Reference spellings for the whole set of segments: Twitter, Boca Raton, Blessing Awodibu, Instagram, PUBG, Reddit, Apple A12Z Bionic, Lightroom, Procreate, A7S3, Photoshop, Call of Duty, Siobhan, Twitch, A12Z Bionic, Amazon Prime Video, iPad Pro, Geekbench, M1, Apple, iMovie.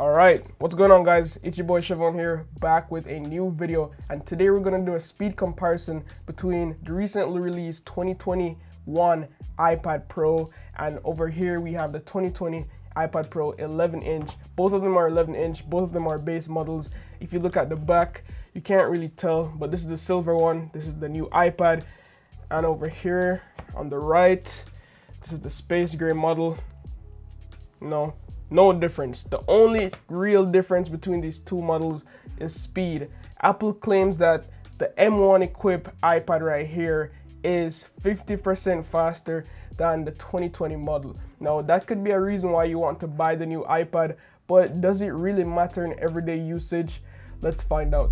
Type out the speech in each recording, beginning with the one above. All right, what's going on, guys? It's your boy Siobhan here, back with a new video, and today we're going to do a speed comparison between the recently released 2021 iPad Pro, and over here we have the 2020 iPad Pro 11-inch. Both of them are 11-inch, both of them are base models. If you look at the back, you can't really tell, but this is the silver one, this is the new iPad, and over here on the right, this is the space gray model. No difference. The only real difference between these two models is speed. Apple claims that the M1 equipped iPad right here is 50% faster than the 2020 model. Now, that could be a reason why you want to buy the new iPad, but does it really matter in everyday usage? Let's find out.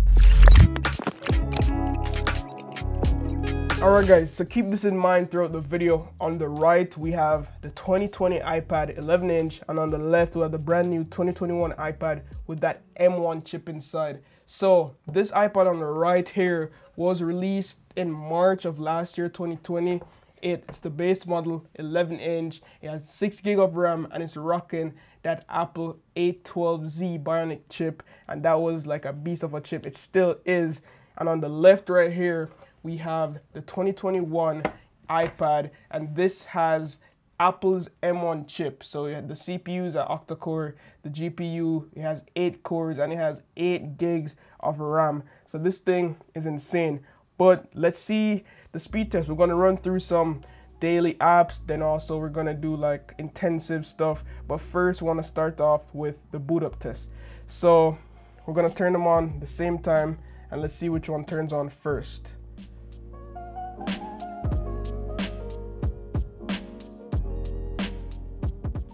Alright guys, so keep this in mind throughout the video. On the right, we have the 2020 iPad 11-inch, and on the left, we have the brand new 2021 iPad with that M1 chip inside. So this iPad on the right here was released in March of last year, 2020. It's the base model, 11-inch. It has 6 GB of RAM, and it's rocking that Apple A12Z Bionic chip, and that was like a beast of a chip. It still is. And on the left right here, we have the 2021 iPad, and this has Apple's M1 chip. So the CPUs are octa-core, the GPU, it has 8 cores, and it has 8 GB of RAM. So this thing is insane. But let's see the speed test. We're gonna run through some daily apps, then also we're gonna do like intensive stuff. But first, we wanna start off with the boot up test. So we're gonna turn them on at the same time, and let's see which one turns on first.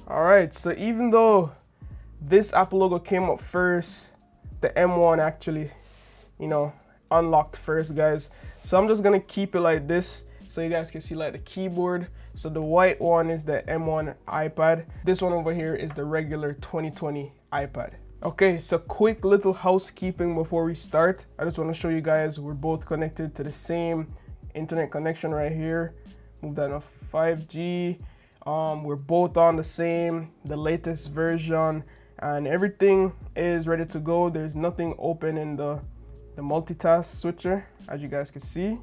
All right, so even though this Apple logo came up first, the M1 actually, you know, unlocked first, guys. So I'm just gonna keep it like this so you guys can see like the keyboard. So the white one is the M1 iPad. This one over here is the regular 2020 iPad. Okay, so quick little housekeeping before we start. I just wanna show you guys we're both connected to the same internet connection right here. Move that to 5G. We're both on the latest version, and everything is ready to go. There's nothing open in the multitask switcher, as you guys can see.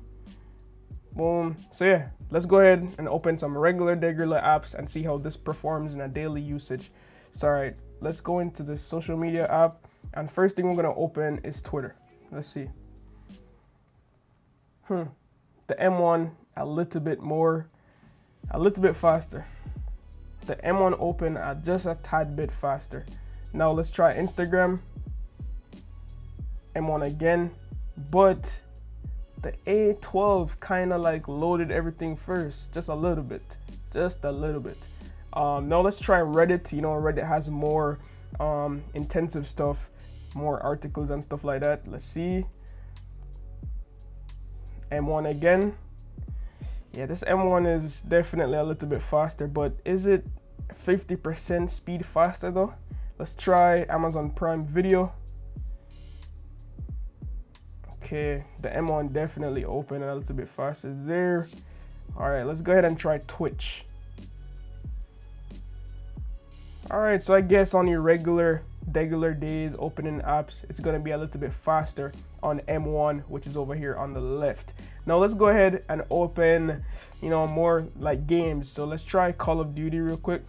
Boom. So yeah, let's go ahead and open some regular apps and see how this performs in a daily usage. So all right, let's go into the social media app, and first thing we're gonna open is Twitter. Let's see. The M1 a little bit faster. The M1 open at just a tad bit faster. Now let's try Instagram. M1 again, but the A12 kind of like loaded everything first, just a little bit. Now let's try Reddit. You know, Reddit has more intensive stuff, more articles and stuff like that. Let's see. M1 again. Yeah, this M1 is definitely a little bit faster, but is it 50% speed faster though? Let's try Amazon Prime Video. Okay, the M1 definitely opened a little bit faster there. All right, let's go ahead and try Twitch. All right, so I guess on your regular days opening apps, it's gonna be a little bit faster on M1, which is over here on the left. Now let's go ahead and open, you know, more like games. So let's try Call of Duty real quick.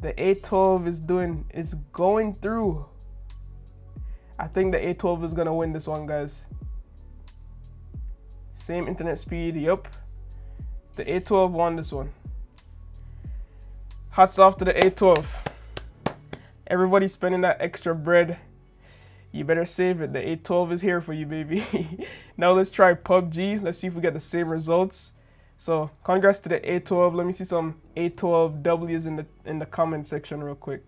The A12 is going through. I think the A12 is gonna win this one, guys. Same internet speed, yep. The A12 won this one. Hats off to the A12. Everybody spending that extra bread, you better save it. The A12 is here for you, baby. Now let's try PUBG. Let's see if we get the same results. So congrats to the A12. Let me see some A12Ws in the comment section real quick.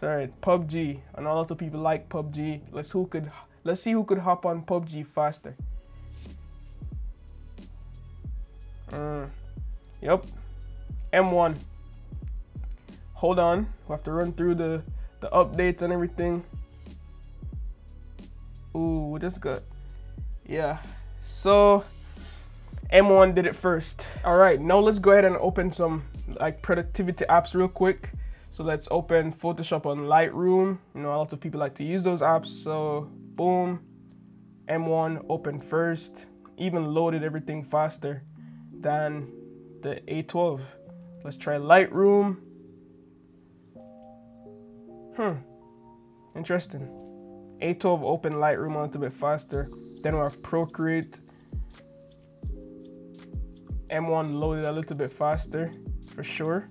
So, all right, PUBG, and a lot of people like PUBG. Let's see who could hop on PUBG faster. Yep, M1. Hold on, we'll have to run through the updates and everything. Ooh, that's good. Yeah, so M1 did it first. All right, now let's go ahead and open some like productivity apps real quick. So let's open Photoshop on Lightroom. You know, a lot of people like to use those apps. So boom, M1 open first, even loaded everything faster than the A12. Let's try Lightroom. Interesting. A12 open Lightroom a little bit faster. Then we have Procreate. M1 loaded a little bit faster for sure.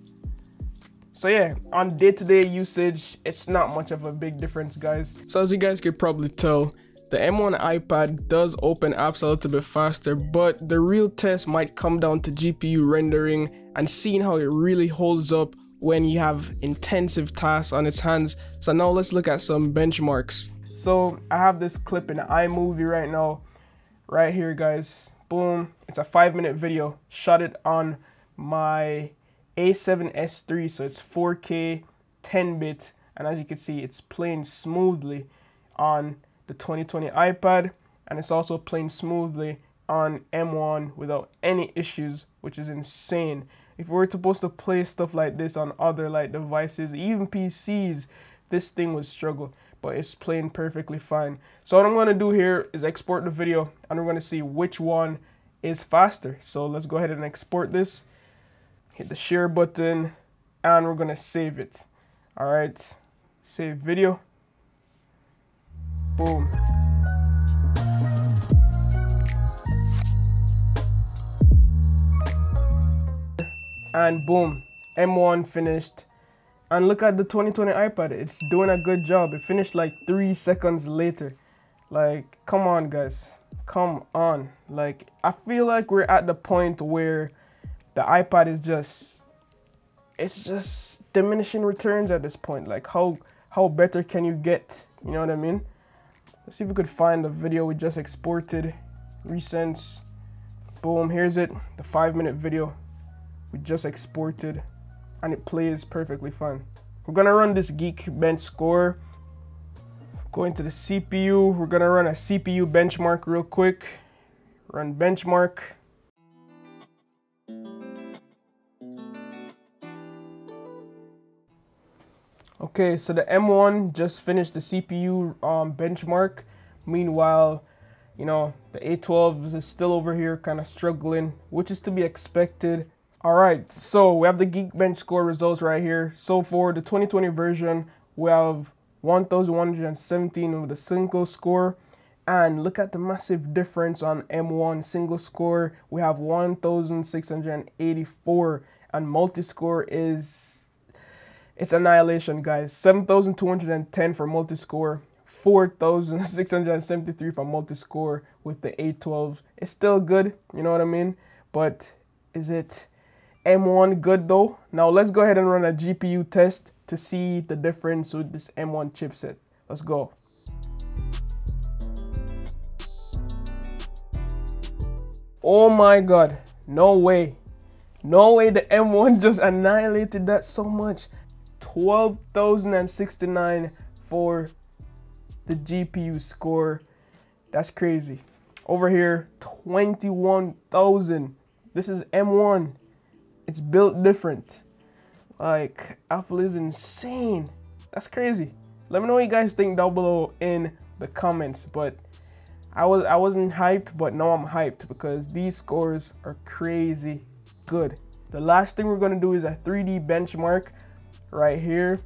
So yeah, on day-to-day usage, it's not much of a big difference, guys. So as you guys could probably tell, the M1 iPad does open apps a little bit faster, but the real test might come down to GPU rendering and seeing how it really holds up when you have intensive tasks on its hands. So now let's look at some benchmarks. So I have this clip in iMovie right now, right here, guys. Boom, it's a 5-minute video, shot it on my A7S3, so it's 4K 10-bit, and as you can see, it's playing smoothly on the 2020 iPad, and it's also playing smoothly on M1 without any issues, which is insane. If we were supposed to play stuff like this on other like devices, even PCs, this thing would struggle, but it's playing perfectly fine. So what I'm going to do here is export the video, and we're going to see which one is faster. So let's go ahead and export this. Hit the share button, and we're gonna save it. All right, save video. Boom. And boom, M1 finished. And look at the 2020 iPad, it's doing a good job. It finished like 3 seconds later. Like, come on, guys, come on. Like, I feel like we're at the point where the iPad is just diminishing returns at this point. Like how better can you get? You know what I mean? Let's see if we could find the video we just exported. Recents. Boom, here's it. The 5-minute video we just exported, and it plays perfectly fine. We're gonna run this Geekbench score. Go into the CPU. We're gonna run a CPU benchmark real quick. Run benchmark. Okay, so the M1 just finished the CPU benchmark. Meanwhile, you know, the A12 is still over here kind of struggling, which is to be expected. All right, so we have the Geekbench score results right here. So for the 2020 version, we have 1,117 with a single score. And look at the massive difference on M1 single score. We have 1,684, and multi-score is... it's annihilation, guys. 7,210 for multi-score, 4,673 for multi-score with the A12. It's still good, you know what I mean? But is it M1 good though? Now let's go ahead and run a GPU test to see the difference with this M1 chipset. Let's go. Oh my God, no way. No way the M1 just annihilated that so much. 12,069 for the GPU score. That's crazy. Over here, 21,000. This is M1. It's built different. Like, Apple is insane. That's crazy. Let me know what you guys think down below in the comments. But I wasn't hyped, but now I'm hyped because these scores are crazy good. The last thing we're gonna do is a 3D benchmark right here,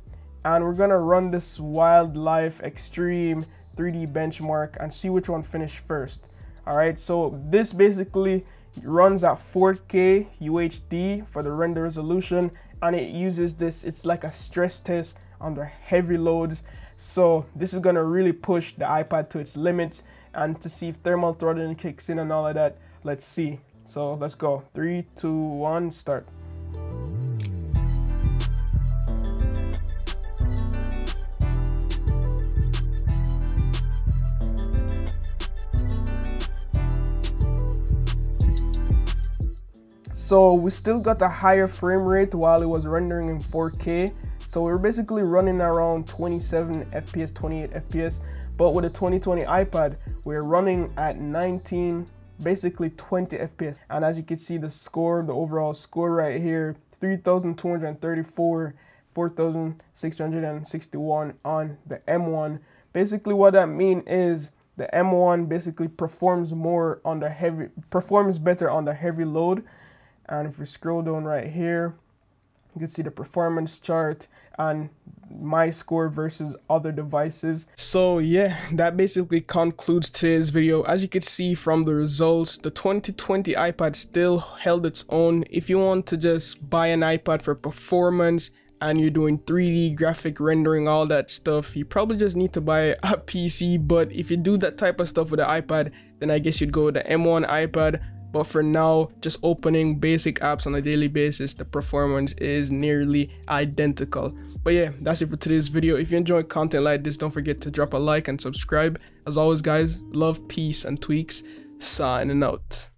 and we're gonna run this wildlife extreme 3D benchmark and see which one finished first. All right, so this basically runs at 4K UHD for the render resolution, and it uses this, it's like a stress test under heavy loads. So this is gonna really push the iPad to its limits, and to see if thermal throttling kicks in and all of that, let's see. So let's go. 3, 2, 1, start. So we still got a higher frame rate while it was rendering in 4K. So we were basically running around 27 FPS, 28 FPS. But with a 2020 iPad, we're running at 19 basically 20 FPS. And as you can see, the score, the overall score right here, 3,234, 4,661 on the M1. Basically what that means is the M1 basically performs better on the heavy load. And if we scroll down right here, you can see the performance chart and my score versus other devices. So yeah, that basically concludes today's video. As you can see from the results, the 2020 iPad still held its own. If you want to just buy an iPad for performance and you're doing 3D graphic rendering, all that stuff, you probably just need to buy a PC. But if you do that type of stuff with the iPad, then I guess you'd go with the M1 iPad. But for now, just opening basic apps on a daily basis, the performance is nearly identical. But yeah, that's it for today's video. If you enjoy content like this, don't forget to drop a like and subscribe. As always guys, love, peace, and tweaks. Signing out.